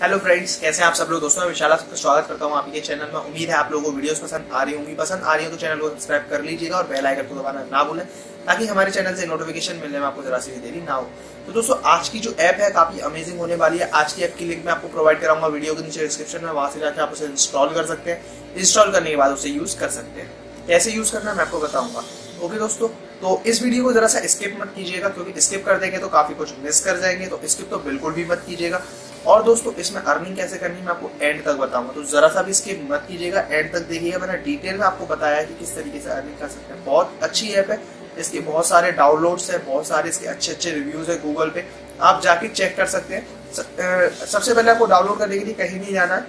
Hello friends, कैसे हैं आप सब लोग। दोस्तों मैं विशाल आपका स्वागत करता हूं आपके चैनल में। उम्मीद है आप लोगों को वीडियोस पसंद आ रही होंगी। पसंद आ रही हो तो चैनल को सब्सक्राइब कर लीजिएगा और बेल आइकन को दबाना ना भूलें, ताकि हमारे चैनल से नोटिफिकेशन मिलने में आपको जरा सी भी देरी ना हो। तो दोस्तों आज की जो ऐप है काफी अमेजिंग होने वाली है। आज की ऐप की लिंक मैं आपको प्रोवाइड कराऊंगा वीडियो के नीचे डिस्क्रिप्शन में, वहां से जाकर आप उसे इंस्टॉल कर सकते हैं। इंस्टॉल करने के बाद उसे यूज कर सकते हैं। कैसे यूज करना है मैं आपको बताऊंगा। ओके दोस्तों, तो इस वीडियो को जरा सा स्किप मत कीजिएगा, क्योंकि स्किप कर देंगे तो काफी कुछ मिस कर जाएंगे। तो स्किप तो बिल्कुल भी मत कीजिएगा। और दोस्तों इसमें अर्निंग कैसे करनी है मैं आपको एंड तक बताऊंगा, तो जरा सा भी स्किप मत कीजिएगा, एंड तक देखिएगा। मैंने डिटेल में आपको बताया है कि किस तरीके से अर्निंग कर सकते हैं। बहुत अच्छी ऐप है, इसके बहुत सारे डाउनलोड्स हैं, बहुत सारे इसके अच्छे अच्छे रिव्यूज हैं गूगल पे, आप जाके चेक कर सकते हैं। सबसे पहले आपको डाउनलोड करने के लिए कहीं नहीं जाना है,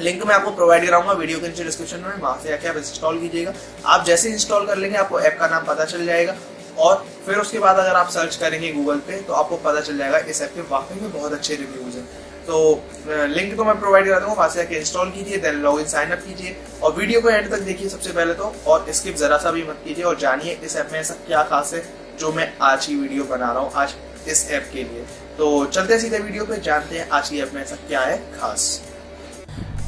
लिंक मैं आपको प्रोवाइड कराऊंगा वीडियो के नीचे डिस्क्रिप्शन में, वहाँ से जाके आप इंस्टॉल कीजिएगा। आप जैसे इंस्टॉल कर लेंगे आपको ऐप का नाम पता चल जाएगा, और फिर उसके बाद अगर आप सर्च करेंगे गूगल पे तो आपको पता चल जाएगा इस ऐप के वाकई में बहुत अच्छे रिव्यूज हैं। तो लिंक तो मैं प्रोवाइड कराता हूँ, वहाँ से जाके इंस्टॉल कीजिए, देन लॉगिन साइन अप कीजिए और वीडियो को एंड तक देखिए सबसे पहले तो, और स्किप जरा सा भी मत कीजिए। और जानिए इस ऐप में ऐसा क्या खास है जो मैं आज की वीडियो बना रहा हूँ आज इस ऐप के लिए। तो चलते हैं सीधे वीडियो पे, जानते हैं आज की ऐप में ऐसा क्या है खास।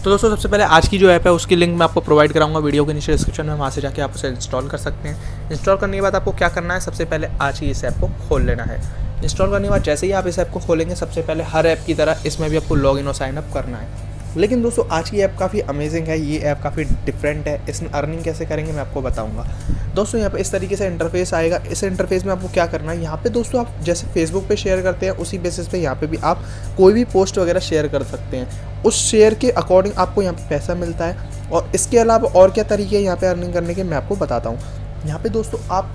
तो दोस्तों सबसे पहले आज की जो ऐप है उसकी लिंक मैं आपको प्रोवाइड कराऊंगा वीडियो के नीचे डिस्क्रिप्शन में, वहाँ से जाके आप उसे इंस्टॉल कर सकते हैं। इंस्टॉल करने के बाद आपको क्या करना है, सबसे पहले आज ही इस ऐप को खोल लेना है। इंस्टॉल करने के बाद जैसे ही आप इस ऐप को खोलेंगे, सबसे पहले हर ऐप की तरह इसमें भी आपको लॉगिन और साइन अप करना है। लेकिन दोस्तों आज की ऐप काफ़ी अमेजिंग है, ये ऐप काफ़ी डिफरेंट है। इसमें अर्निंग कैसे करेंगे मैं आपको बताऊँगा। दोस्तों यहाँ पे इस तरीके से इंटरफेस आएगा, इस इंटरफेस में आपको क्या करना है, यहाँ पे दोस्तों आप जैसे फेसबुक पे शेयर करते हैं उसी बेसिस पे यहाँ पे भी आप कोई भी पोस्ट वगैरह शेयर कर सकते हैं। उस शेयर के अकॉर्डिंग आपको यहाँ पे पैसा मिलता है। और इसके अलावा और क्या तरीके हैं यहाँ पे अर्निंग करने के मैं आपको बताता हूँ। यहाँ पर दोस्तों आप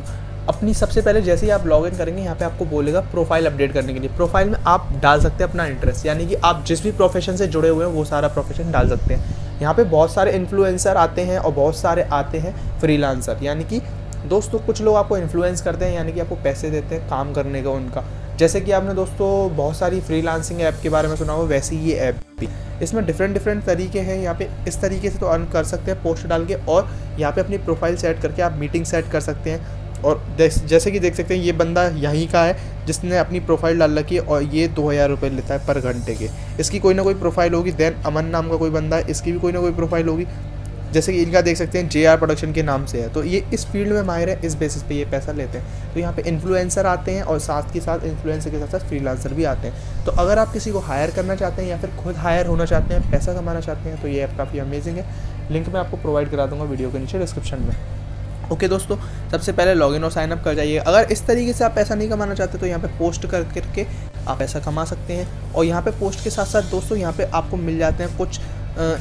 अपनी सबसे पहले जैसे ही आप लॉगिन करेंगे, यहाँ पे आपको बोलेगा प्रोफाइल अपडेट करने के लिए। प्रोफाइल में आप डाल सकते हैं अपना इंटरेस्ट, यानी कि आप जिस भी प्रोफेशन से जुड़े हुए हैं वो सारा प्रोफेशन डाल सकते हैं। यहाँ पे बहुत सारे इन्फ्लुएंसर आते हैं और बहुत सारे आते हैं फ्रीलांसर, यानी कि दोस्तों कुछ लोग आपको इन्फ्लुएंस करते हैं, यानी कि आपको पैसे देते हैं काम करने का उनका। जैसे कि आपने दोस्तों बहुत सारी फ्रीलांसिंग ऐप के बारे में सुना हो, वैसी ये ऐप भी, इसमें डिफरेंट तरीके हैं। यहाँ पे इस तरीके से तो अर्न कर सकते हैं पोस्ट डाल के, और यहाँ पे अपनी प्रोफाइल सेट करके आप मीटिंग सेट कर सकते हैं। और जैसे कि देख सकते हैं ये बंदा यहीं का है जिसने अपनी प्रोफाइल डाल रखी है, और ये 2000 रुपये लेता है पर घंटे के। इसकी कोई ना कोई प्रोफाइल होगी। देन अमन नाम का कोई बंदा है, इसकी भी कोई ना कोई प्रोफाइल होगी। जैसे कि इनका देख सकते हैं JR प्रोडक्शन के नाम से है, तो ये इस फील्ड में माहिर है, इस बेसिस पे ये पैसा लेते हैं। तो यहाँ पे इन्फ्लुएंसर आते हैं, और साथ के साथ इन्फ्लुएंसर के साथ साथ फ्रीलांसर भी आते हैं। तो अगर आप किसी को हायर करना चाहते हैं या फिर खुद हायर होना चाहते हैं, पैसा कमाना चाहते हैं, तो ये ऐप काफ़ी अमेजिंग है। लिंक मैं आपको प्रोवाइड करा दूँगा वीडियो के नीचे डिस्क्रिप्शन में। ओके दोस्तों सबसे पहले लॉगिन और साइन अप कर जाइए। अगर इस तरीके से आप पैसा नहीं कमाना चाहते तो यहाँ पे पोस्ट कर करके आप पैसा कमा सकते हैं। और यहाँ पे पोस्ट के साथ साथ दोस्तों यहाँ पे आपको मिल जाते हैं कुछ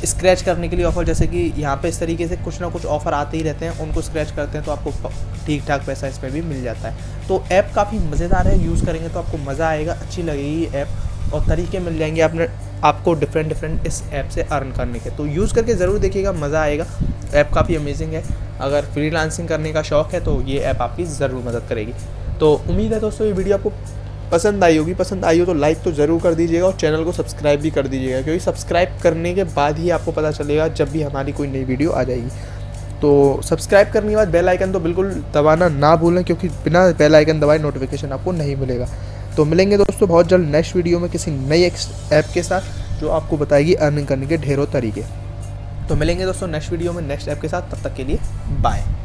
स्क्रैच करने के लिए ऑफ़र। जैसे कि यहाँ पे इस तरीके से कुछ ना कुछ ऑफ़र आते ही रहते हैं, उनको स्क्रैच करते हैं तो आपको ठीक ठाक पैसा इसमें भी मिल जाता है। तो ऐप काफ़ी मज़ेदार है, यूज़ करेंगे तो आपको मज़ा आएगा, अच्छी लगेगी ऐप, और तरीके मिल जाएंगे आपको डिफरेंट इस ऐप से अर्न करने के। तो यूज़ करके ज़रूर देखिएगा, मज़ा आएगा। ऐप काफ़ी अमेजिंग है, अगर फ्रीलांसिंग करने का शौक़ है तो ये ऐप आपकी ज़रूर मदद करेगी। तो उम्मीद है दोस्तों ये वीडियो आपको पसंद आई होगी। पसंद आई हो तो लाइक तो ज़रूर कर दीजिएगा, और चैनल को सब्सक्राइब भी कर दीजिएगा, क्योंकि सब्सक्राइब करने के बाद ही आपको पता चलेगा जब भी हमारी कोई नई वीडियो आ जाएगी। तो सब्सक्राइब करने के बाद बेल आइकन तो बिल्कुल दबाना ना भूलें, क्योंकि बिना बेल आइकन दबाए नोटिफिकेशन आपको नहीं मिलेगा। तो मिलेंगे दोस्तों बहुत जल्द नेक्स्ट वीडियो में किसी नई ऐप के साथ, जो आपको बताएगी अर्निंग करने के ढेरों तरीके। तो मिलेंगे दोस्तों नेक्स्ट वीडियो में नेक्स्ट ऐप के साथ, तब तक के लिए बाय।